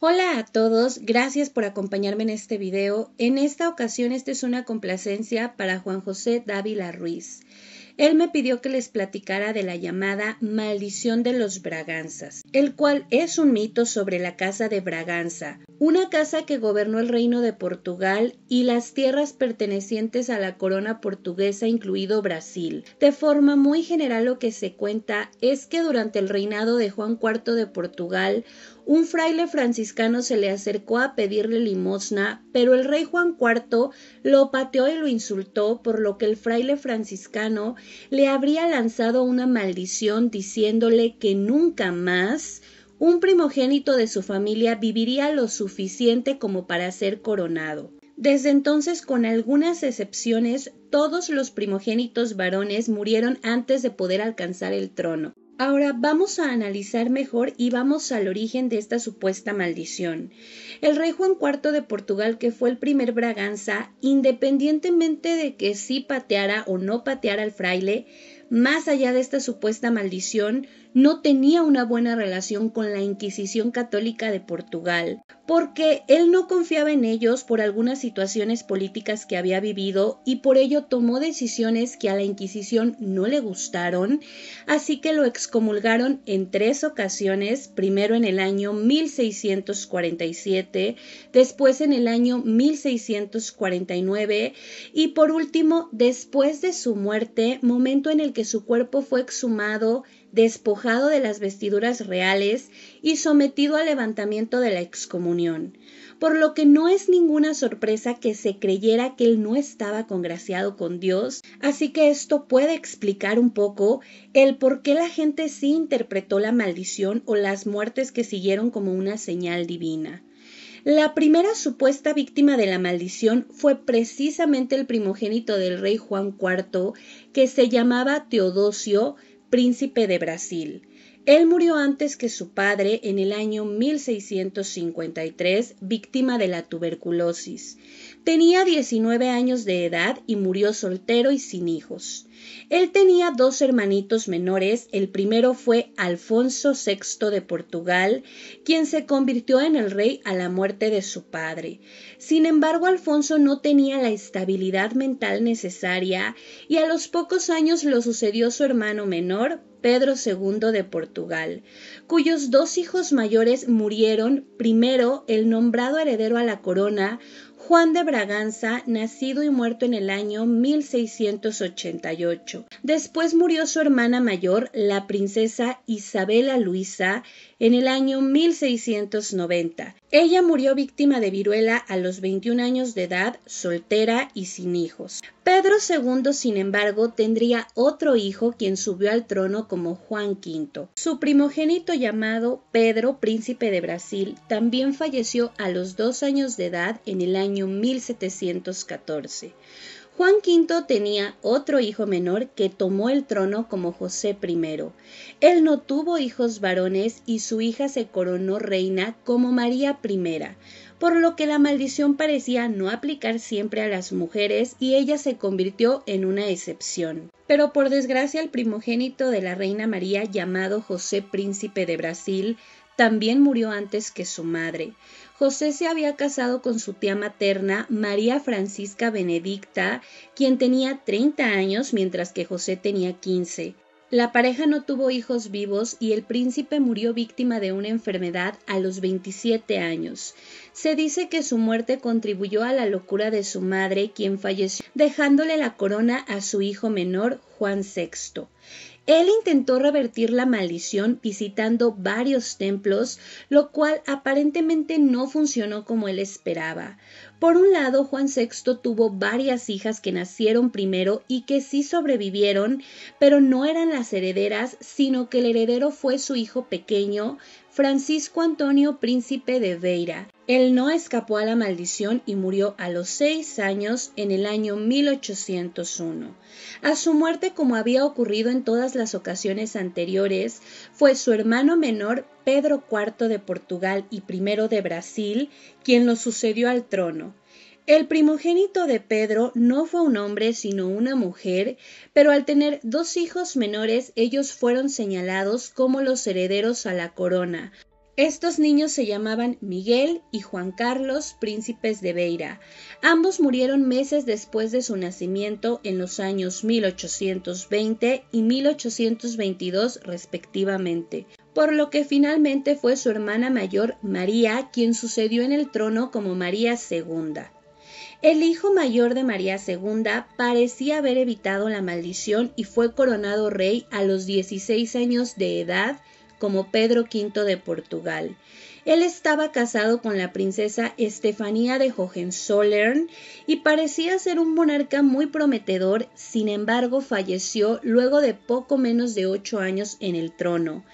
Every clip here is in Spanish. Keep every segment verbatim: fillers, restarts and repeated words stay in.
Hola a todos, gracias por acompañarme en este video. En esta ocasión esta es una complacencia para Juan José Dávila Ruiz. Él me pidió que les platicara de la llamada Maldición de los Braganzas, el cual es un mito sobre la Casa de Braganza, una casa que gobernó el Reino de Portugal y las tierras pertenecientes a la corona portuguesa, incluido Brasil. De forma muy general, lo que se cuenta es que durante el reinado de Juan cuarto de Portugal, un fraile franciscano se le acercó a pedirle limosna, pero el rey Juan cuarto lo pateó y lo insultó, por lo que el fraile franciscano le habría lanzado una maldición diciéndole que nunca más un primogénito de su familia viviría lo suficiente como para ser coronado. Desde entonces, con algunas excepciones, todos los primogénitos varones murieron antes de poder alcanzar el trono. Ahora vamos a analizar mejor y vamos al origen de esta supuesta maldición. El rey Juan cuarto de Portugal, que fue el primer Braganza, independientemente de que sí pateara o no pateara al fraile, más allá de esta supuesta maldición, no tenía una buena relación con la Inquisición Católica de Portugal, porque él no confiaba en ellos por algunas situaciones políticas que había vivido y por ello tomó decisiones que a la Inquisición no le gustaron, así que lo excomulgaron en tres ocasiones, primero en el año mil seiscientos cuarenta y siete, después en el año mil seiscientos cuarenta y nueve y por último después de su muerte, momento en el que su cuerpo fue exhumado, despojado de las vestiduras reales y sometido al levantamiento de la excomunión, por lo que no es ninguna sorpresa que se creyera que él no estaba congraciado con Dios, así que esto puede explicar un poco el por qué la gente sí interpretó la maldición o las muertes que siguieron como una señal divina. La primera supuesta víctima de la maldición fue precisamente el primogénito del rey Juan cuarto, que se llamaba Teodosio Príncipe de Brasil. Él murió antes que su padre en el año mil seiscientos cincuenta y tres, víctima de la tuberculosis. Tenía diecinueve años de edad y murió soltero y sin hijos. Él tenía dos hermanitos menores, el primero fue Alfonso sexto de Portugal, quien se convirtió en el rey a la muerte de su padre. Sin embargo, Alfonso no tenía la estabilidad mental necesaria y a los pocos años lo sucedió su hermano menor, Pedro segundo de Portugal, cuyos dos hijos mayores murieron, primero el nombrado heredero a la corona, Juan de Braganza, nacido y muerto en el año mil seiscientos ochenta y ocho. Después murió su hermana mayor, la princesa Isabela Luisa, en el año mil seiscientos noventa. Ella murió víctima de viruela a los veintiún años de edad, soltera y sin hijos. Pedro segundo, sin embargo, tendría otro hijo, quien subió al trono como Juan quinto. Su primogénito, llamado Pedro, príncipe de Brasil, también falleció a los dos años de edad en el año mil setecientos catorce. Juan quinto tenía otro hijo menor que tomó el trono como José primero. Él no tuvo hijos varones y su hija se coronó reina como María primera, por lo que la maldición parecía no aplicar siempre a las mujeres y ella se convirtió en una excepción. Pero por desgracia el primogénito de la reina María, llamado José Príncipe de Brasil, también murió antes que su madre. José se había casado con su tía materna, María Francisca Benedicta, quien tenía treinta años, mientras que José tenía quince. La pareja no tuvo hijos vivos y el príncipe murió víctima de una enfermedad a los veintisiete años. Se dice que su muerte contribuyó a la locura de su madre, quien falleció, dejándole la corona a su hijo menor, Juan sexto. Él intentó revertir la maldición visitando varios templos, lo cual aparentemente no funcionó como él esperaba. Por un lado, Juan sexto tuvo varias hijas que nacieron primero y que sí sobrevivieron, pero no eran las herederas, sino que el heredero fue su hijo pequeño, Francisco Antonio Príncipe de Beira. Él no escapó a la maldición y murió a los seis años en el año mil ochocientos uno. A su muerte, como había ocurrido en todas las ocasiones anteriores, fue su hermano menor, Pedro cuarto de Portugal y primero de Brasil, quien lo sucedió al trono. El primogénito de Pedro no fue un hombre sino una mujer, pero al tener dos hijos menores ellos fueron señalados como los herederos a la corona. Estos niños se llamaban Miguel y Juan Carlos, príncipes de Beira. Ambos murieron meses después de su nacimiento en los años mil ochocientos veinte y mil ochocientos veintidós respectivamente, por lo que finalmente fue su hermana mayor María quien sucedió en el trono como María segunda. El hijo mayor de María segunda parecía haber evitado la maldición y fue coronado rey a los dieciséis años de edad como Pedro quinto de Portugal. Él estaba casado con la princesa Estefanía de Hohenzollern y parecía ser un monarca muy prometedor, sin embargo falleció luego de poco menos de ocho años en el trono.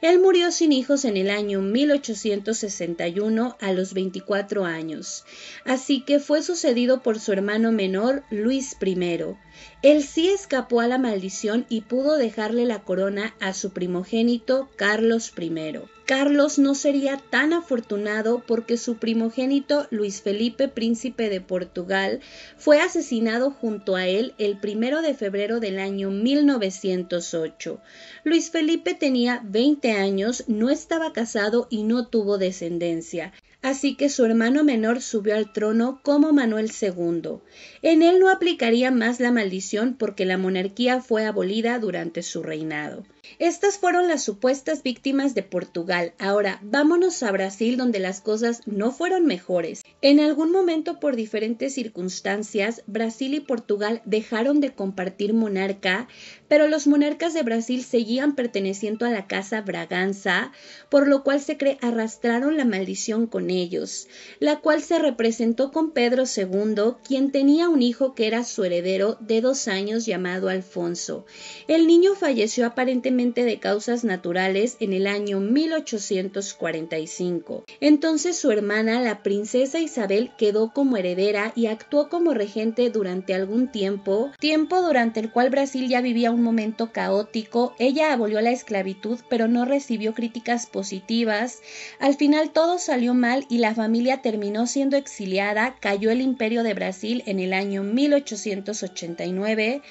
Él murió sin hijos en el año mil ochocientos sesenta y uno a los veinticuatro años, así que fue sucedido por su hermano menor Luis primero. Él sí escapó a la maldición y pudo dejarle la corona a su primogénito Carlos primero. Carlos no sería tan afortunado porque su primogénito Luis Felipe, príncipe de Portugal, fue asesinado junto a él el primero de febrero del año mil novecientos ocho. Luis Felipe tenía veinte años, no estaba casado y no tuvo descendencia. Así que su hermano menor subió al trono como Manuel segundo. En él no aplicaría más la maldición porque la monarquía fue abolida durante su reinado. Estas fueron las supuestas víctimas de Portugal. Ahora vámonos a Brasil, donde las cosas no fueron mejores. En algún momento, por diferentes circunstancias, Brasil y Portugal dejaron de compartir monarca, pero los monarcas de Brasil seguían perteneciendo a la Casa Braganza, por lo cual se cree arrastraron la maldición con ellos, la cual se representó con Pedro segundo, quien tenía un hijo que era su heredero de dos años llamado Alfonso. El niño falleció aparentemente de causas naturales en el año mil ochocientos cuarenta y cinco. Entonces su hermana, la princesa Isabel, quedó como heredera y actuó como regente durante algún tiempo, tiempo durante el cual Brasil ya vivía un momento caótico. Ella abolió la esclavitud, pero no recibió críticas positivas. Al final todo salió mal y la familia terminó siendo exiliada. Cayó el Imperio de Brasil en el año mil ochocientos ochenta y nueve,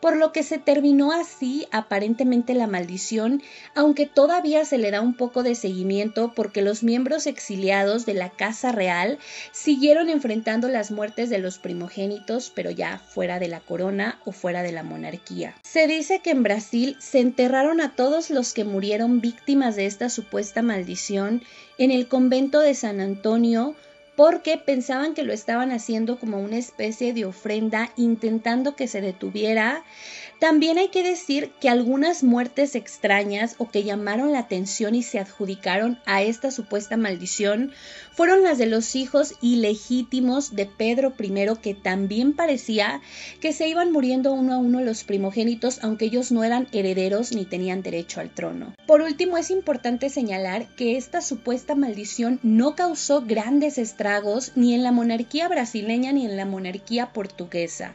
por lo que se terminó así aparentemente la maldición, aunque todavía se le da un poco de seguimiento porque los miembros exiliados de la Casa Real siguieron enfrentando las muertes de los primogénitos, pero ya fuera de la corona o fuera de la monarquía. Se dice que en Brasil se enterraron a todos los que murieron víctimas de esta supuesta maldición en el convento de San Antonio, porque pensaban que lo estaban haciendo como una especie de ofrenda, intentando que se detuviera. También hay que decir que algunas muertes extrañas o que llamaron la atención y se adjudicaron a esta supuesta maldición fueron las de los hijos ilegítimos de Pedro primero, que también parecía que se iban muriendo uno a uno los primogénitos, aunque ellos no eran herederos ni tenían derecho al trono. Por último, es importante señalar que esta supuesta maldición no causó grandes estragos ni en la monarquía brasileña ni en la monarquía portuguesa.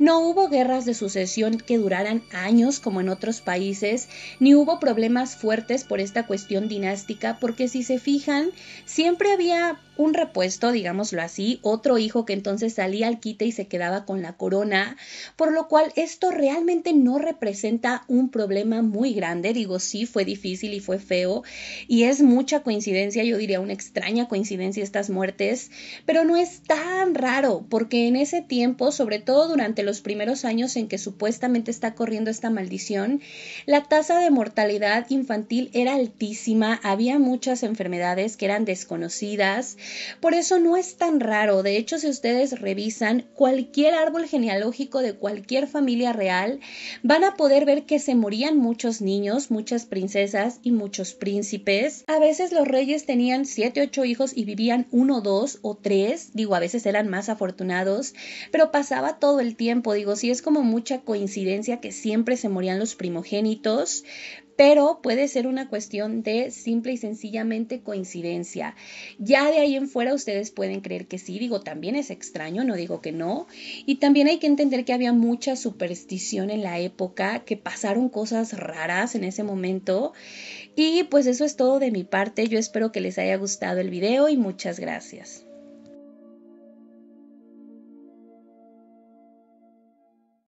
No hubo guerras de sucesión que duraran años como en otros países, ni hubo problemas fuertes por esta cuestión dinástica, porque si se fijan, siempre había un repuesto, digámoslo así, otro hijo que entonces salía al quite y se quedaba con la corona, por lo cual esto realmente no representa un problema muy grande. Digo, sí, fue difícil y fue feo y es mucha coincidencia, yo diría una extraña coincidencia estas muertes, pero no es tan raro, porque en ese tiempo, sobre todo durante los primeros años en que supuestamente está corriendo esta maldición, la tasa de mortalidad infantil era altísima, había muchas enfermedades que eran desconocidas. Por eso no es tan raro. De hecho, si ustedes revisan cualquier árbol genealógico de cualquier familia real, van a poder ver que se morían muchos niños, muchas princesas y muchos príncipes. A veces los reyes tenían siete u ocho hijos y vivían uno, dos o tres. Digo, a veces eran más afortunados, pero pasaba todo el tiempo. Digo, sí es como mucha coincidencia que siempre se morían los primogénitos, pero puede ser una cuestión de simple y sencillamente coincidencia. Ya de ahí en fuera ustedes pueden creer que sí. Digo, también es extraño, no digo que no. Y también hay que entender que había mucha superstición en la época, que pasaron cosas raras en ese momento. Y pues eso es todo de mi parte. Yo espero que les haya gustado el video y muchas gracias.